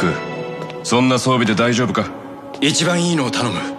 ック、そんな装備で大丈夫か？一番いいのを頼む。